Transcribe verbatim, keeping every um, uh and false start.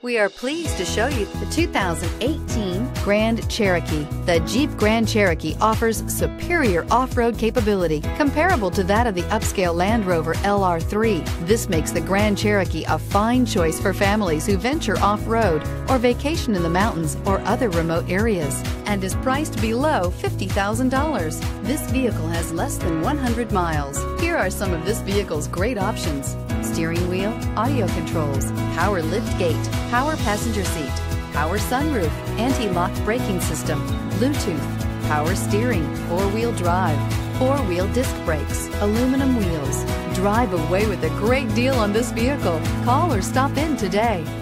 We are pleased to show you the two thousand eighteen Grand Cherokee. The Jeep Grand Cherokee offers superior off-road capability comparable to that of the upscale Land Rover L R three. This makes the Grand Cherokee a fine choice for families who venture off-road or vacation in the mountains or other remote areas, and is priced below fifty thousand dollars. This vehicle has less than one hundred miles. Here are some of this vehicle's great options: steering wheel audio controls, power lift gate, power passenger seat, power sunroof, anti-lock braking system, Bluetooth, power steering, four-wheel drive, four-wheel disc brakes, aluminum wheels. Drive away with a great deal on this vehicle. Call or stop in today.